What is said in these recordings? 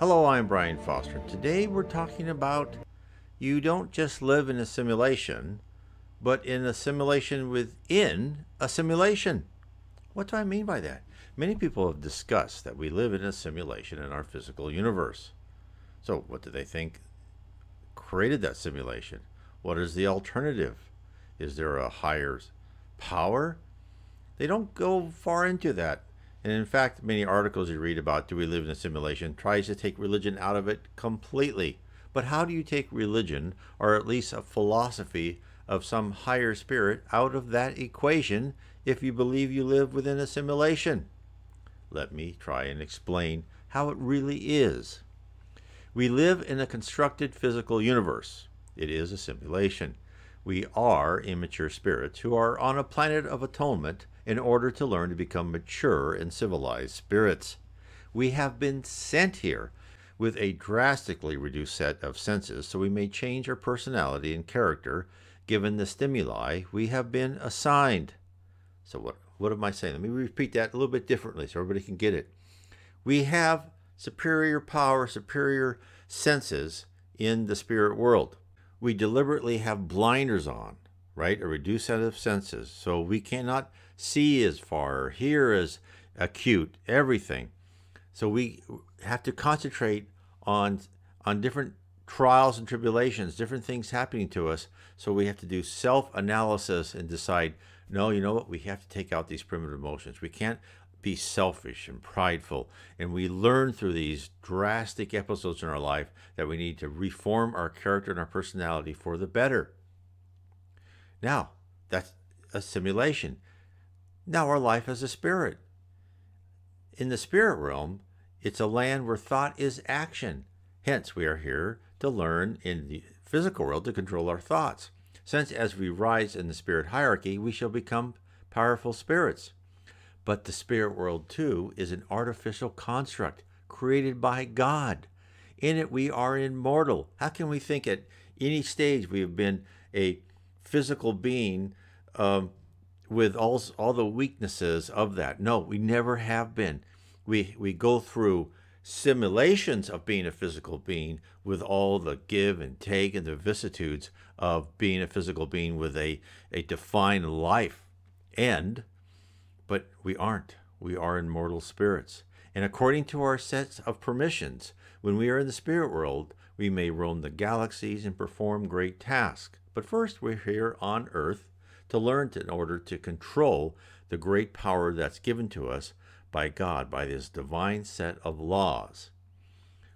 Hello, I'm Brian Foster. Today we're talking about you don't just live in a simulation, but in a simulation within a simulation. What do I mean by that? Many people have discussed that we live in a simulation in our physical universe. So what do they think created that simulation? What is the alternative? Is there a higher power? They don't go far into that. And in fact, many articles you read about "Do We Live in a Simulation?" tries to take religion out of it completely. But how do you take religion, or at least a philosophy of some higher spirit, out of that equation if you believe you live within a simulation? Let me try and explain how it really is. We live in a constructed physical universe. It is a simulation. We are immature spirits who are on a planet of atonement in order to learn to become mature and civilized spirits. We have been sent here with a drastically reduced set of senses, so we may change our personality and character given the stimuli we have been assigned. So what am I saying? Let me repeat that a little bit differently so everybody can get it. We have superior power, superior senses in the spirit world. We deliberately have blinders on, right? A reduced set of senses. So we cannot see as far, or hear as acute, everything. So we have to concentrate on different trials and tribulations, different things happening to us. So we have to do self-analysis and decide, no, you know what? We have to take out these primitive emotions. We can't be selfish and prideful, and we learn through these drastic episodes in our life that we need to reform our character and our personality for the better. Now, that's a simulation. Now our life as a spirit. In the spirit realm, it's a land where thought is action. Hence, we are here to learn in the physical world to control our thoughts. Since as we rise in the spirit hierarchy, we shall become powerful spirits. But the spirit world, too, is an artificial construct created by God. In it, we are immortal. How can we think at any stage we have been a physical being with all the weaknesses of that? No, we never have been. We go through simulations of being a physical being with all the give and take and the vicissitudes of being a physical being with a defined life end. But we aren't. We are immortal spirits. And according to our sets of permissions, when we are in the spirit world, we may roam the galaxies and perform great tasks. But first, we're here on Earth to learn in order to control the great power that's given to us by God, by this divine set of laws.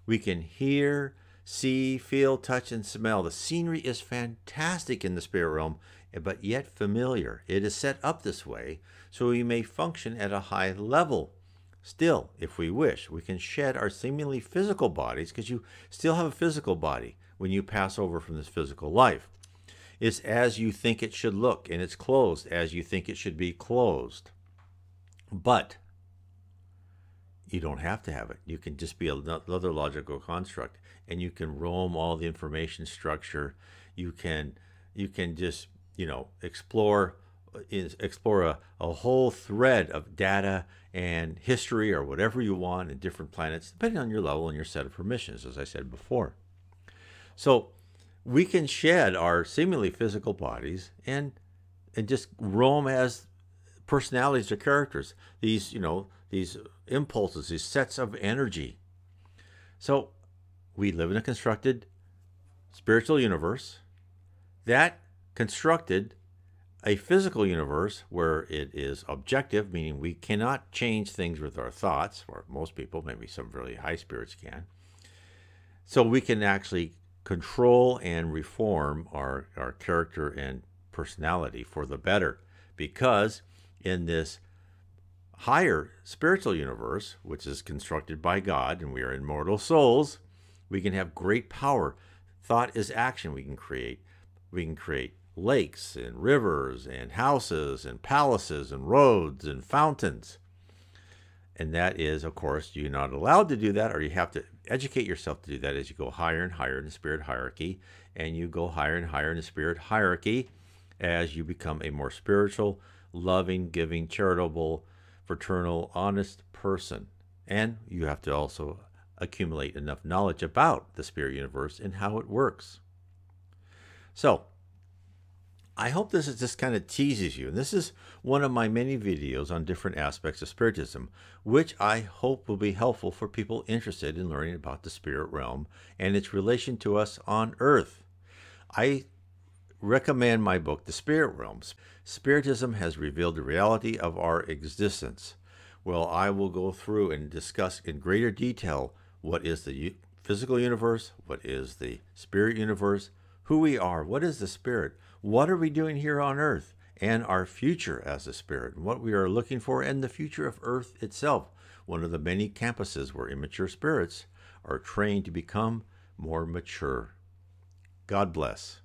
We can hear, see, feel, touch, and smell. The scenery is fantastic in the spirit realm, but yet familiar. It is set up this way so we may function at a high level. Still, if we wish, we can shed our seemingly physical bodies, because you still have a physical body when you pass over from this physical life. It's as you think it should look, and it's closed as you think it should be closed. But you don't have to have it. You can just be another logical construct, and you can roam all the information structure. You can just, you know, explore a whole thread of data and history or whatever you want in different planets, depending on your level and your set of permissions, as I said before. So we can shed our seemingly physical bodies and just roam as personalities or characters, these, you know, these impulses, these sets of energy. So we live in a constructed spiritual universe that constructed a physical universe where it is objective, meaning we cannot change things with our thoughts, or most people, maybe some really high spirits can. So we can actually control and reform our character and personality for the better, because in this higher spiritual universe, which is constructed by God, and we are immortal souls, we can have great power. Thought is action. We can create lakes and rivers and houses and palaces and roads and fountains. And that is, of course, you're not allowed to do that, or you have to educate yourself to do that as you go higher and higher in the spirit hierarchy. And you go higher and higher in the spirit hierarchy as you become a more spiritual, loving, giving, charitable, fraternal, honest person. And you have to also accumulate enough knowledge about the spirit universe and how it works. So I hope this is just kind of teases you. And this is one of my many videos on different aspects of spiritism, which I hope will be helpful for people interested in learning about the spirit realm and its relation to us on earth. I recommend my book, The Spirit Realms. Spiritism has revealed the reality of our existence. Well, I will go through and discuss in greater detail what is the physical universe, what is the spirit universe, who we are, what is the spirit, what are we doing here on earth, and our future as a spirit, and what we are looking for, and the future of earth itself, one of the many campuses where immature spirits are trained to become more mature. God bless.